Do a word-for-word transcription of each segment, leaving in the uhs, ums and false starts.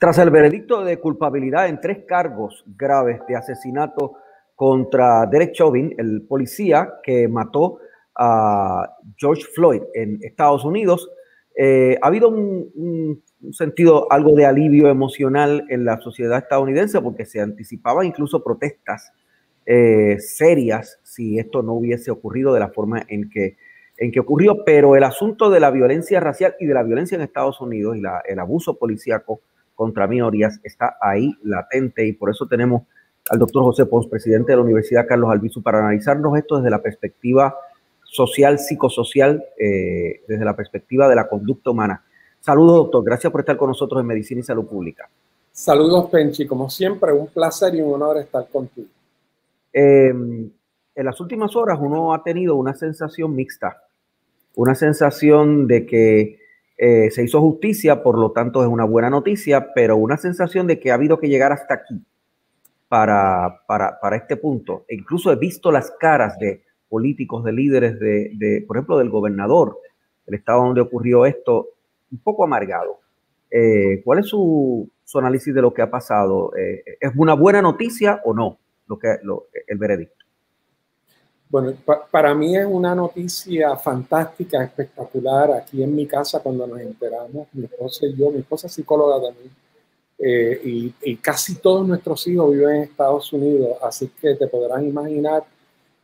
Tras el veredicto de culpabilidad en tres cargos graves de asesinato contra Derek Chauvin, el policía que mató a George Floyd en Estados Unidos, eh, ha habido un, un, un sentido, algo de alivio emocional en la sociedad estadounidense, porque se anticipaban incluso protestas eh, serias si esto no hubiese ocurrido de la forma en que, en que ocurrió. Pero el asunto de la violencia racial y de la violencia en Estados Unidos y la, el abuso policíaco contra minorías está ahí latente, y por eso tenemos al doctor José Pons, presidente de la Universidad Carlos Albizu, para analizarnos esto desde la perspectiva social, psicosocial, eh, desde la perspectiva de la conducta humana. Saludos, doctor. Gracias por estar con nosotros en Medicina y Salud Pública. Saludos, Penchi. Como siempre, un placer y un honor estar contigo. Eh, en las últimas horas uno ha tenido una sensación mixta, una sensación de que Eh, se hizo justicia, por lo tanto es una buena noticia, pero una sensación de que ha habido que llegar hasta aquí para, para, para este punto. E incluso he visto las caras de políticos, de líderes, de, de, por ejemplo, del gobernador del estado donde ocurrió esto, un poco amargado. Eh, ¿Cuál es su, su análisis de lo que ha pasado? Eh, ¿Es una buena noticia o no lo que, lo, el veredicto? Bueno, para mí es una noticia fantástica, espectacular. Aquí en mi casa, cuando nos enteramos, mi esposa y yo, mi esposa es psicóloga también, eh, y, y casi todos nuestros hijos viven en Estados Unidos, así que te podrás imaginar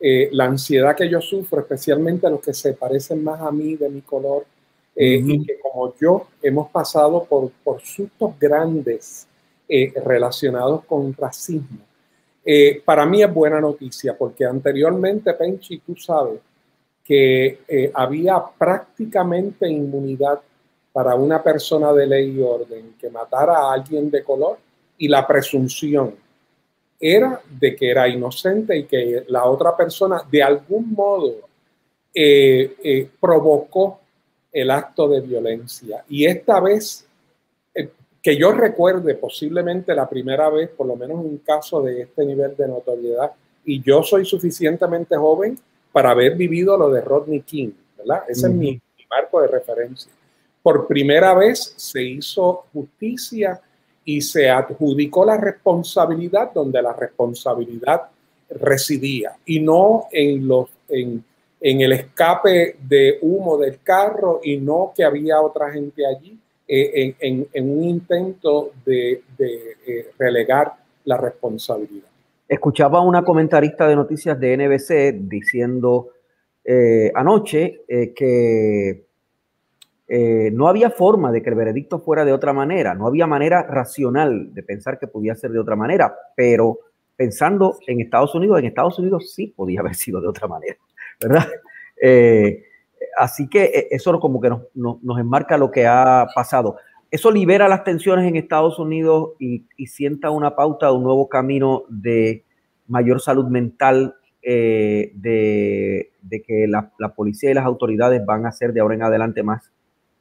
eh, la ansiedad que yo sufro, especialmente a los que se parecen más a mí, de mi color, eh, uh-huh. y que como yo hemos pasado por, por sustos grandes eh, relacionados con racismo. Eh, para mí es buena noticia, porque anteriormente, Penchi, tú sabes que eh, había prácticamente inmunidad para una persona de ley y orden que matara a alguien de color, y la presunción era de que era inocente y que la otra persona de algún modo eh, eh, provocó el acto de violencia. Y esta vez, que yo recuerde, posiblemente la primera vez, por lo menos un caso de este nivel de notoriedad, y yo soy suficientemente joven para haber vivido lo de Rodney King, ¿verdad? Ese mm. es mi, mi marco de referencia. Por primera vez se hizo justicia y se adjudicó la responsabilidad donde la responsabilidad residía, y no en, los, en, en el escape de humo del carro, y no que había otra gente allí. En, en, en un intento de, de eh, relegar la responsabilidad. Escuchaba a una comentarista de noticias de N B C diciendo eh, anoche eh, que eh, no había forma de que el veredicto fuera de otra manera, no había manera racional de pensar que podía ser de otra manera, pero pensando en Estados Unidos, en Estados Unidos sí podía haber sido de otra manera, ¿verdad? Eh, Así que eso como que nos, nos, nos enmarca lo que ha pasado. Eso libera las tensiones en Estados Unidos y, y sienta una pauta de un nuevo camino de mayor salud mental, eh, de, de que la, la policía y las autoridades van a ser de ahora en adelante más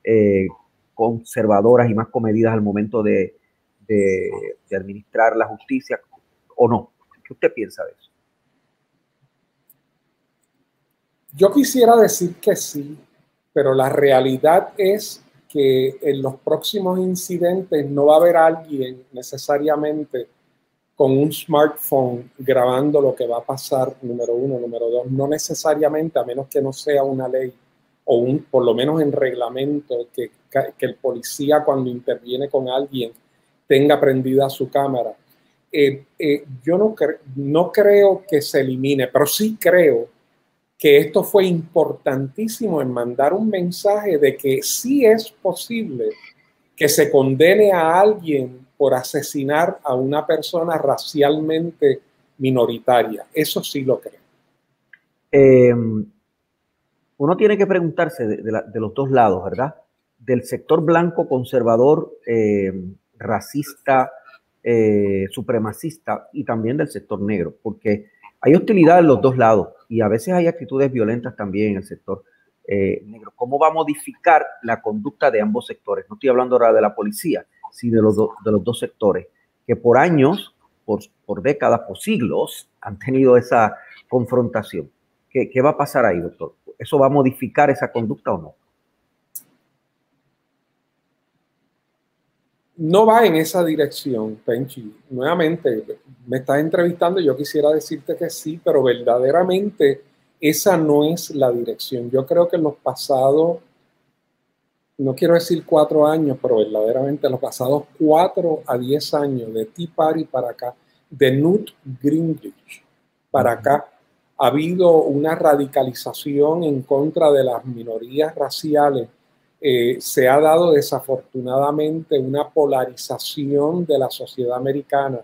eh, conservadoras y más comedidas al momento de, de, de administrar la justicia, ¿o no? ¿Qué usted piensa de eso? Yo quisiera decir que sí, pero la realidad es que en los próximos incidentes no va a haber alguien necesariamente con un smartphone grabando lo que va a pasar, número uno, número dos. No necesariamente, a menos que no sea una ley o un, por lo menos en reglamento, que, que el policía cuando interviene con alguien tenga prendida su cámara. Eh, eh, yo no, cre- no creo que se elimine, pero sí creo que esto fue importantísimo en mandar un mensaje de que sí es posible que se condene a alguien por asesinar a una persona racialmente minoritaria. Eso sí lo creo. Eh, uno tiene que preguntarse de, de, la, de los dos lados, ¿verdad? Del sector blanco, conservador, eh, racista, eh, supremacista, y también del sector negro, porque hay hostilidad en los dos lados. Y a veces hay actitudes violentas también en el sector eh, negro. ¿Cómo va a modificar la conducta de ambos sectores? No estoy hablando ahora de la policía, sino de los, do, de los dos sectores, que por años, por, por décadas, por siglos, han tenido esa confrontación. ¿Qué, qué va a pasar ahí, doctor? ¿Eso va a modificar esa conducta o no? no va en esa dirección, Penchi. Nuevamente, me estás entrevistando y yo quisiera decirte que sí, pero verdaderamente esa no es la dirección. Yo creo que en los pasados, no quiero decir cuatro años, pero verdaderamente en los pasados cuatro a diez años de Tea Party para acá, de Newt Gingrich para acá, ha habido una radicalización en contra de las minorías raciales. Eh, se ha dado desafortunadamente una polarización de la sociedad americana.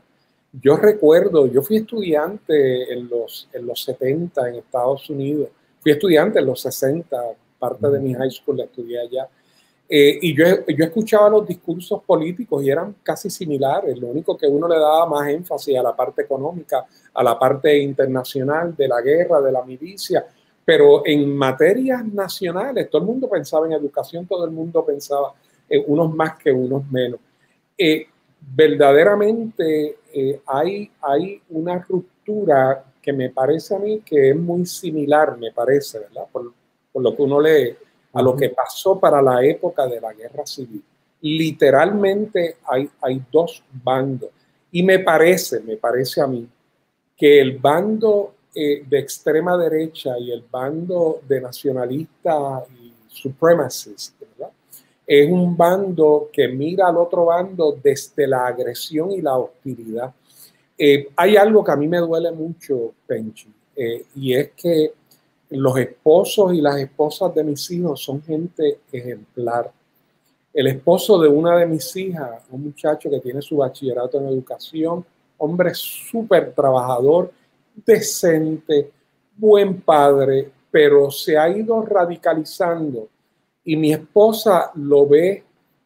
Yo recuerdo, yo fui estudiante en los, en los setenta en Estados Unidos, fui estudiante en los sesenta, parte de mi high school la estudié allá, eh, y yo, yo escuchaba los discursos políticos y eran casi similares, lo único que uno le daba más énfasis a la parte económica, a la parte internacional, de la guerra, de la milicia. Pero en materias nacionales, todo el mundo pensaba en educación, todo el mundo pensaba eh, unos más que unos menos. Eh, verdaderamente eh, hay, hay una ruptura que me parece a mí que es muy similar, me parece, ¿verdad? Por, por lo que uno lee, a lo que pasó para la época de la Guerra Civil. Literalmente hay, hay dos bandos. Y me parece, me parece a mí, que el bando Eh, de extrema derecha y el bando de nacionalistas y supremacists, ¿verdad? Es un bando que mira al otro bando desde la agresión y la hostilidad. Eh, hay algo que a mí me duele mucho, Penchi, eh, y es que los esposos y las esposas de mis hijos son gente ejemplar. El esposo de una de mis hijas, un muchacho que tiene su bachillerato en educación, hombre súper trabajador, decente, buen padre, pero se ha ido radicalizando y mi esposa lo ve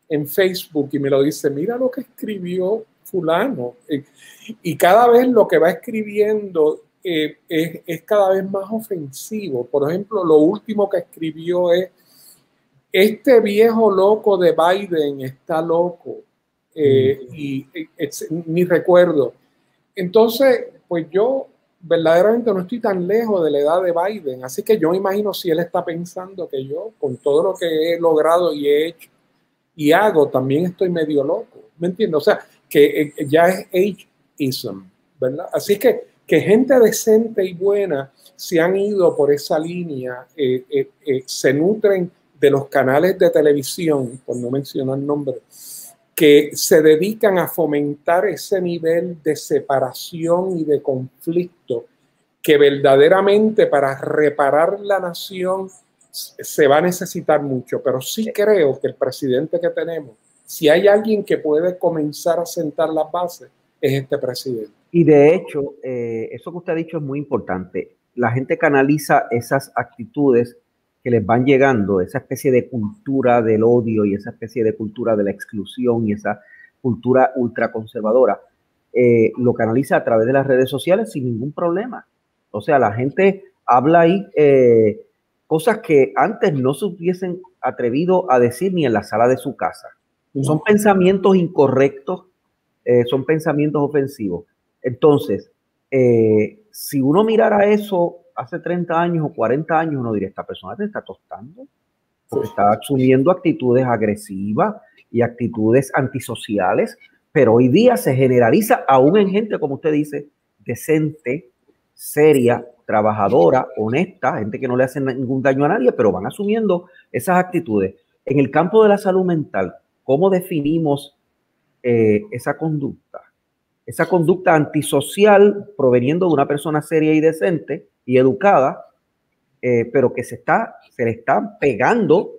en Facebook y me lo dice, mira lo que escribió fulano, y cada vez lo que va escribiendo eh, es, es cada vez más ofensivo. Por ejemplo, lo último que escribió es, este viejo loco de Biden está loco, eh, mm. y es, ni recuerdo. Entonces, pues yo verdaderamente no estoy tan lejos de la edad de Biden, así que yo me imagino si él está pensando que yo, con todo lo que he logrado y he hecho y hago, también estoy medio loco, ¿me entiendes? O sea, que eh, ya es ageism, ¿verdad? Así que, que gente decente y buena se han ido por esa línea, eh, eh, eh, se nutren de los canales de televisión, por no mencionar nombres, que se dedican a fomentar ese nivel de separación y de conflicto que verdaderamente para reparar la nación se va a necesitar mucho. Pero sí creo que el presidente que tenemos, si hay alguien que puede comenzar a sentar las bases, es este presidente. Y de hecho, eh, eso que usted ha dicho es muy importante. La gente canaliza esas actitudes que les van llegando, esa especie de cultura del odio y esa especie de cultura de la exclusión y esa cultura ultraconservadora, eh, lo canaliza a través de las redes sociales sin ningún problema. O sea, la gente habla ahí eh, cosas que antes no se hubiesen atrevido a decir ni en la sala de su casa. Uh-huh. Son pensamientos incorrectos, eh, son pensamientos ofensivos. Entonces, eh, si uno mirara eso hace treinta años o cuarenta años, uno diría, esta persona te está tostando, porque está asumiendo actitudes agresivas y actitudes antisociales, pero hoy día se generaliza aún en gente, como usted dice, decente, seria, trabajadora, honesta, gente que no le hace ningún daño a nadie, pero van asumiendo esas actitudes. En el campo de la salud mental, ¿cómo definimos eh, esa conducta? Esa conducta antisocial proveniendo de una persona seria y decente y educada, eh, pero que se, está, se le están pegando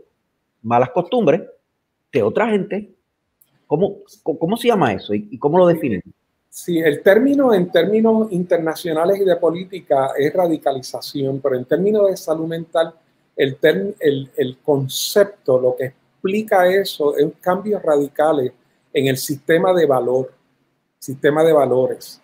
malas costumbres de otra gente. ¿Cómo, cómo se llama eso y cómo lo definen? Sí, el término en términos internacionales y de política es radicalización, pero en términos de salud mental, el, term, el, el concepto, lo que explica eso, es cambios radicales en el sistema de valor, sistema de valores.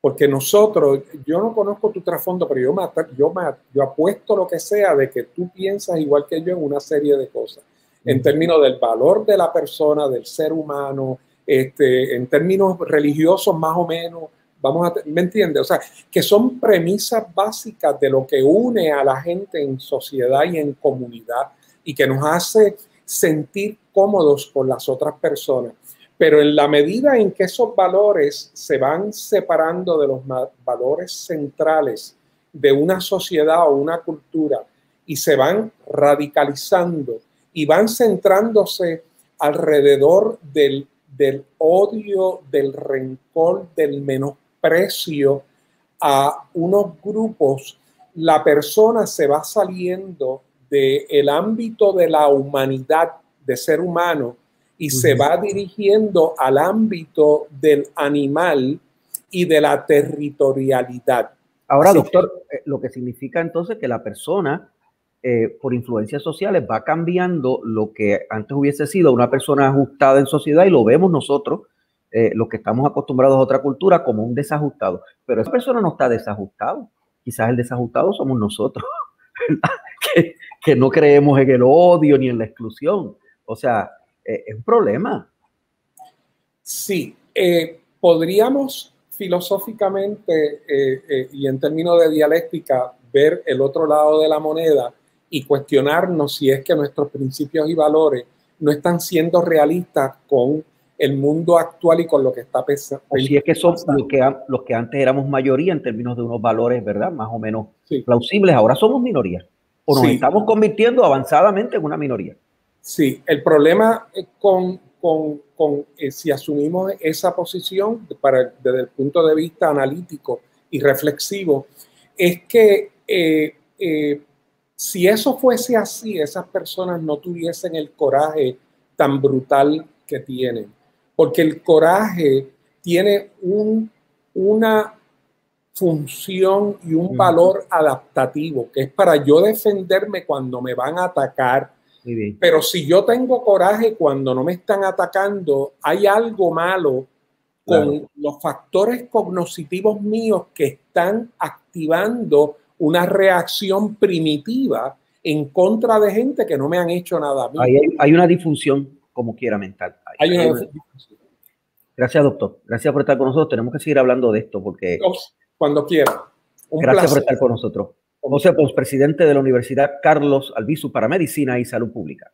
Porque nosotros, yo no conozco tu trasfondo, pero yo, me, yo, me, yo apuesto lo que sea de que tú piensas igual que yo en una serie de cosas. En términos del valor de la persona, del ser humano, este, en términos religiosos más o menos, vamos a, ¿me entiendes? O sea, que son premisas básicas de lo que une a la gente en sociedad y en comunidad y que nos hace sentir cómodos con las otras personas. Pero en la medida en que esos valores se van separando de los valores centrales de una sociedad o una cultura y se van radicalizando y van centrándose alrededor del, del odio, del rencor, del menosprecio a unos grupos, la persona se va saliendo del ámbito de la humanidad, de ser humano, y se va dirigiendo al ámbito del animal y de la territorialidad. Ahora, así, doctor, lo que significa entonces que la persona, eh, por influencias sociales, va cambiando lo que antes hubiese sido una persona ajustada en sociedad, y lo vemos nosotros, eh, los que estamos acostumbrados a otra cultura, como un desajustado. Pero esa persona no está desajustado. Quizás el desajustado somos nosotros, que, que no creemos en el odio ni en la exclusión. O sea, es un problema. Sí, eh, podríamos filosóficamente eh, eh, y en términos de dialéctica ver el otro lado de la moneda y cuestionarnos si es que nuestros principios y valores no están siendo realistas con el mundo actual y con lo que está pesando. O si es que son los que, los que antes éramos mayoría en términos de unos valores, ¿verdad? Más o menos sí. plausibles. Ahora somos minoría. O nos sí. estamos convirtiendo avanzadamente en una minoría. Sí, el problema con, con, con eh, si asumimos esa posición para, desde el punto de vista analítico y reflexivo, es que eh, eh, si eso fuese así, esas personas no tuviesen el coraje tan brutal que tienen, porque el coraje tiene un, una función y un valor adaptativo, que es para yo defenderme cuando me van a atacar. Pero si yo tengo coraje cuando no me están atacando, hay algo malo con claro. los factores cognitivos míos que están activando una reacción primitiva en contra de gente que no me han hecho nada a mí. Hay, hay una disfunción como quiera mental. Hay, hay una hay una disfunción. Gracias, doctor. Gracias por estar con nosotros. Tenemos que seguir hablando de esto porque... Cuando quiera. Un Gracias placer. por estar con nosotros. José Pons, presidente de la Universidad Carlos Albizu para Medicina y Salud Pública.